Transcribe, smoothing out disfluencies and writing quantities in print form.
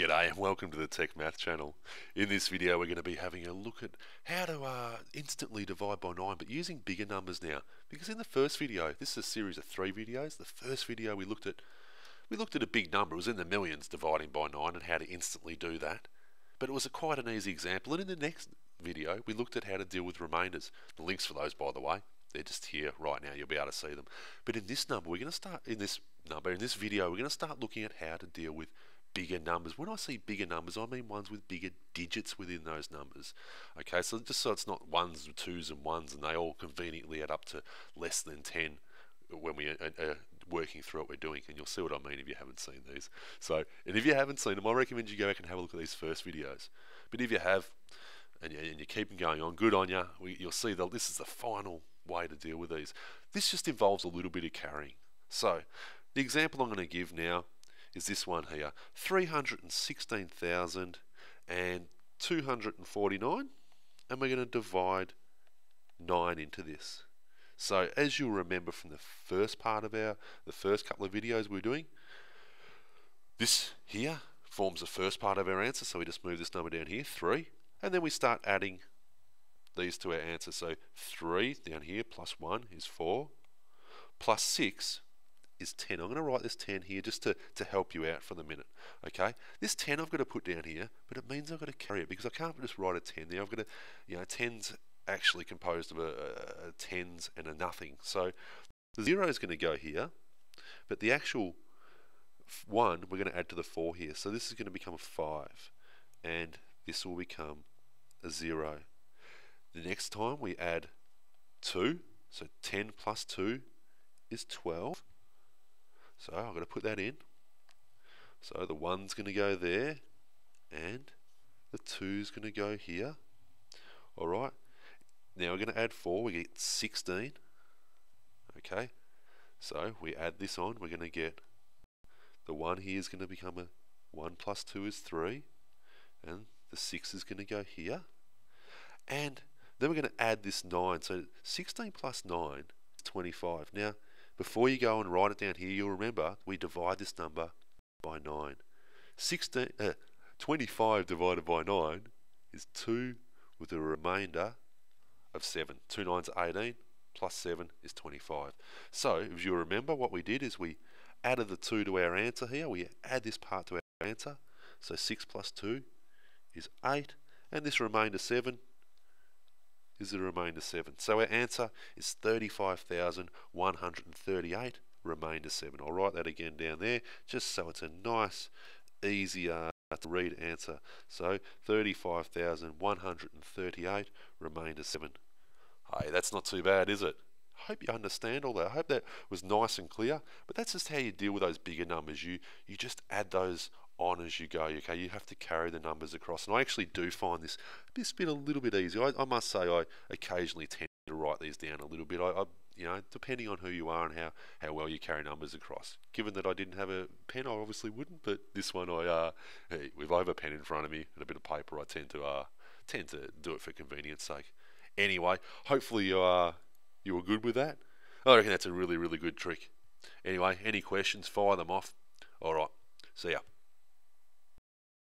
G'day and welcome to the TecMath channel. In this video we're going to be having a look at how to instantly divide by 9 but using bigger numbers now. Because in the first video, this is a series of 3 videos, the first video we looked at a big number, it was in the millions, dividing by 9 and how to instantly do that. But it was quite an easy example, and in the next video we looked at how to deal with remainders. The links for those, by the way, they're just here right now, you'll be able to see them. But in this number, in this video we're going to start looking at how to deal with bigger numbers. When I say bigger numbers, I mean ones with bigger digits within those numbers. Okay, so just so it's not ones, twos and ones and they all conveniently add up to less than 10 when we are working through what we're doing, and you'll see what I mean if you haven't seen these. So, and if you haven't seen them, I recommend you go back and have a look at these first videos. But if you have, and you keep them going on, good on you. You'll see that this is the final way to deal with these. This just involves a little bit of carrying. So, the example I'm going to give now is this one here, 316,249, and we're going to divide 9 into this. So as you'll remember from the first part of the first couple of videos we were doing, this here forms the first part of our answer, so we just move this number down here, 3, and then we start adding these to our answer. So 3 down here plus 1 is 4, plus 6 is 10. I'm going to write this 10 here just to help you out for the minute. Okay, this 10 I've got to put down here, but it means I've got to carry it because I can't just write a 10 there. I've got to, you know, 10's actually composed of a tens and a nothing. So the 0 is going to go here, but the actual 1 we're going to add to the 4 here. So this is going to become a 5, and this will become a 0. The next time we add 2, so 10 plus 2 is 12. So I'm going to put that in. So the 1's going to go there, and the 2's going to go here. Alright, now we're going to add 4, we get 16. Okay, so we add this on, we're going to get the 1 here is going to become a 1 plus 2 is 3, and the 6 is going to go here. And then we're going to add this 9, so 16 plus 9 is 25. Now, before you go and write it down here, you'll remember we divide this number by 9. 25 divided by 9 is 2 with a remainder of 7. 2 9's 18 plus 7 is 25. So if you remember, what we did is we added the 2 to our answer here. We add this part to our answer. So 6 plus 2 is 8, and this remainder 7 is the remainder 7. So our answer is 35,138 remainder 7. I'll write that again down there just so it's a nice, easy to read answer. So 35,138 remainder 7. Hey, that's not too bad, is it? I hope you understand all that. I hope that was nice and clear. But that's just how you deal with those bigger numbers. You just add those on as you go, okay? You have to carry the numbers across, and I actually do find this been a little bit easier. I must say, I occasionally tend to write these down a little bit. I you know, depending on who you are and how well you carry numbers across. Given that I didn't have a pen, I obviously wouldn't. But this one, hey, with over a pen in front of me and a bit of paper, I tend to do it for convenience' sake. Anyway, hopefully you were good with that. I reckon that's a really, really good trick. Anyway, any questions, fire them off. All right, see ya.